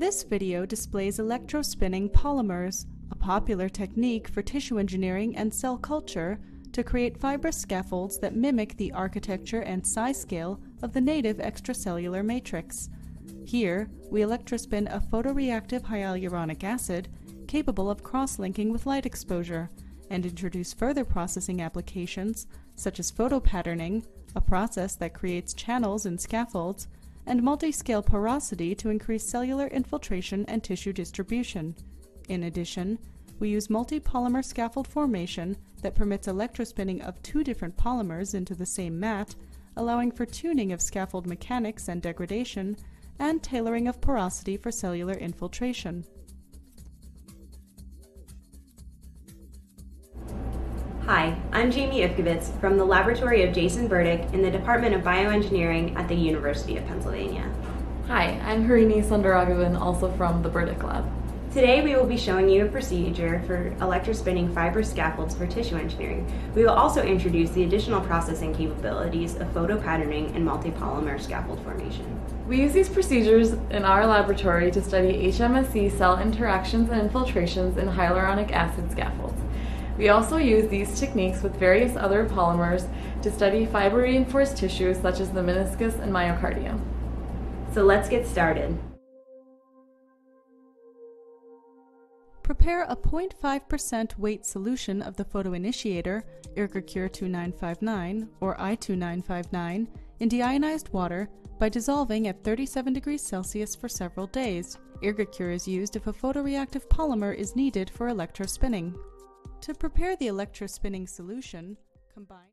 This video displays electrospinning polymers, a popular technique for tissue engineering and cell culture to create fibrous scaffolds that mimic the architecture and size scale of the native extracellular matrix. Here, we electrospin a photoreactive hyaluronic acid capable of cross-linking with light exposure and introduce further processing applications such as photopatterning, a process that creates channels in scaffolds, and multi-scale porosity to increase cellular infiltration and tissue distribution. In addition, we use multi-polymer scaffold formation that permits electrospinning of two different polymers into the same mat, allowing for tuning of scaffold mechanics and degradation, and tailoring of porosity for cellular infiltration. Hi, I'm Jamie Ifkovits from the laboratory of Jason Burdick in the Department of Bioengineering at the University of Pennsylvania. Hi, I'm Harini Sundararaghavan, also from the Burdick Lab. Today we will be showing you a procedure for electrospinning fiber scaffolds for tissue engineering. We will also introduce the additional processing capabilities of photopatterning and multipolymer scaffold formation. We use these procedures in our laboratory to study HMSC cell interactions and infiltrations in hyaluronic acid scaffolds. We also use these techniques with various other polymers to study fiber-reinforced tissues such as the meniscus and myocardium. So let's get started. Prepare a 0.5% weight solution of the photoinitiator, Irgacure 2959 or I-2959, in deionized water by dissolving at 37 degrees Celsius for several days. Irgacure is used if a photoreactive polymer is needed for electrospinning. To prepare the electrospinning solution, combine